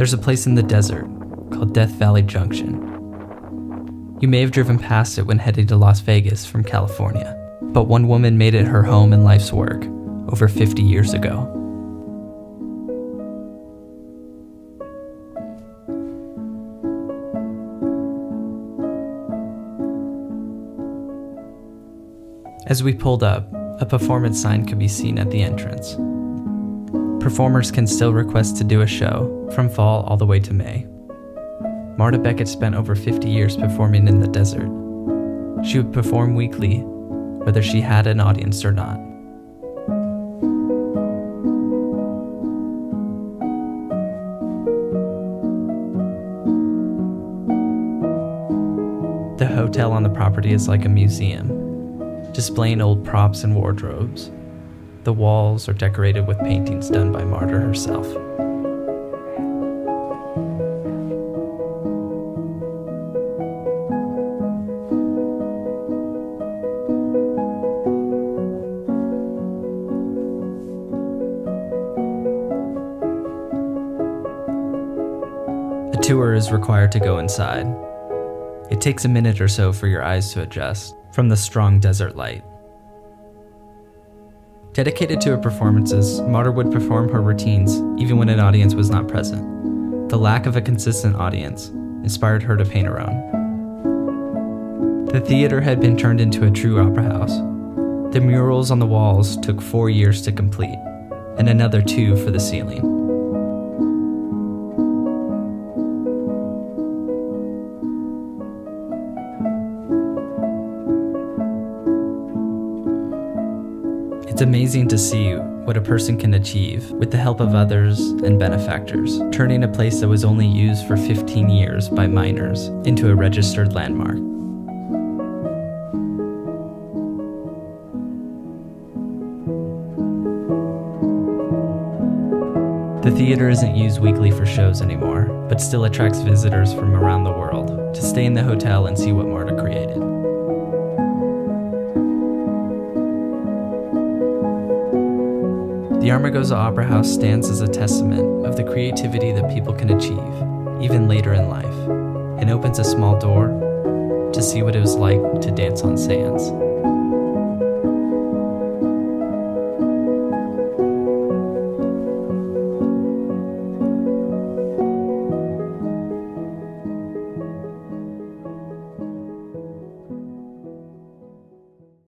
There's a place in the desert called Death Valley Junction. You may have driven past it when heading to Las Vegas from California, but one woman made it her home and life's work over 50 years ago. As we pulled up, a performance sign could be seen at the entrance. Performers can still request to do a show from fall all the way to May. Marta Beckett spent over 50 years performing in the desert. She would perform weekly, whether she had an audience or not. The hotel on the property is like a museum, displaying old props and wardrobes. The walls are decorated with paintings done by Marta herself. A tour is required to go inside. It takes a minute or so for your eyes to adjust from the strong desert light. Dedicated to her performances, Marta would perform her routines even when an audience was not present. The lack of a consistent audience inspired her to paint her own. The theater had been turned into a true opera house. The murals on the walls took 4 years to complete, and another 2 for the ceiling. It's amazing to see what a person can achieve with the help of others and benefactors, turning a place that was only used for 15 years by miners into a registered landmark. The theater isn't used weekly for shows anymore, but still attracts visitors from around the world to stay in the hotel and see what Marta created. The Amargosa Opera House stands as a testament of the creativity that people can achieve, even later in life, and opens a small door to see what it was like to dance on sands.